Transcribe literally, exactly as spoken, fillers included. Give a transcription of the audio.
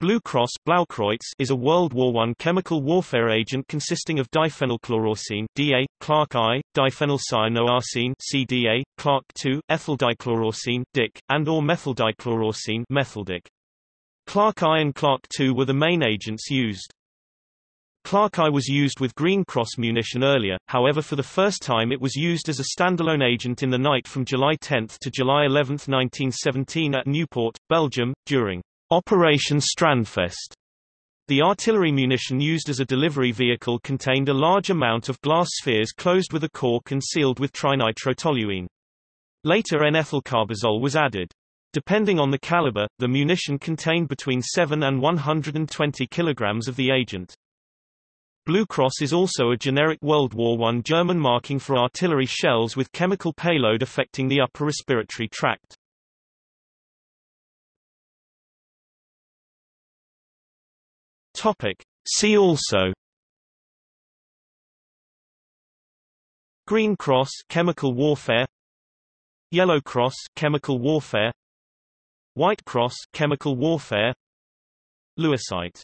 Blue Cross Blaukreuz is a World War One chemical warfare agent consisting of diphenylchloroarsine (D A), Clark I, diphenylcyanoarsine (C D A), Clark two, ethyldichloroarsine (D I C), and/or methyldichloroarsine (methyldic). Clark I and Clark two were the main agents used. Clark I was used with Green Cross munition earlier, however for the first time it was used as a standalone agent in the night from July tenth to July eleventh nineteen seventeen at Nieuwpoort, Belgium, during Operation Strandfest. The artillery munition used as a delivery vehicle contained a large amount of glass spheres closed with a cork and sealed with trinitrotoluene. Later N-ethylcarbazole was added. Depending on the caliber, the munition contained between seven and one hundred twenty kilograms of the agent. Blue Cross is also a generic World War One German marking for artillery shells with chemical payload affecting the upper respiratory tract. See also: Green Cross, chemical warfare; Yellow Cross, chemical warfare; White Cross, chemical warfare; Lewisite.